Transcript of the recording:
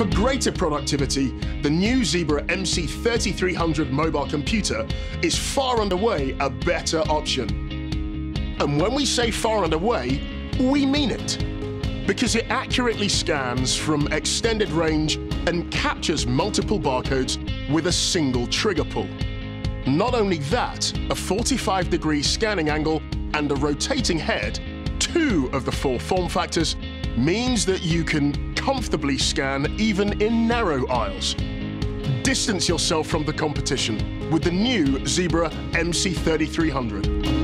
For greater productivity, the new Zebra MC3300 mobile computer is far and away a better option. And when we say far and away, we mean it, because it accurately scans from extended range and captures multiple barcodes with a single trigger pull. Not only that, a 45-degree scanning angle and a rotating head, two of the four form factors, means that you can comfortably scan even in narrow aisles. Distance yourself from the competition with the new Zebra MC3300.